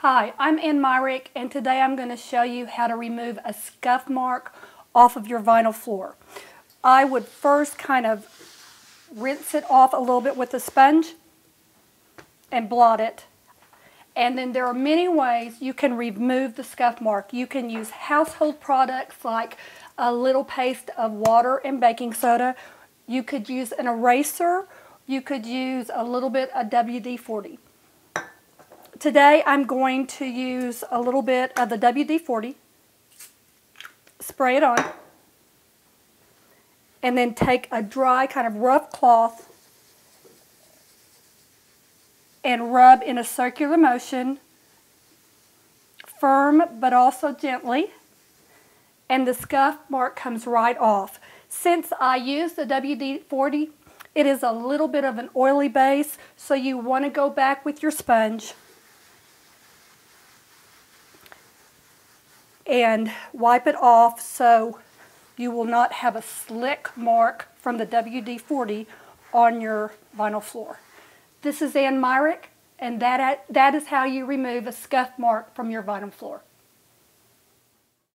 Hi, I'm Ann Myrick, and today I'm going to show you how to remove a scuff mark off of your vinyl floor. I would first kind of rinse it off a little bit with a sponge and blot it. And then there are many ways you can remove the scuff mark. You can use household products like a little paste of water and baking soda. You could use an eraser. You could use a little bit of WD-40. Today I'm going to use a little bit of the WD-40, spray it on, and then take a dry kind of rough cloth and rub in a circular motion, firm but also gently, and the scuff mark comes right off. Since I use the WD-40, it is a little bit of an oily base, so you want to go back with your sponge. And wipe it off so you will not have a slick mark from the WD-40 on your vinyl floor. This is Ann Myrick, and that is how you remove a scuff mark from your vinyl floor.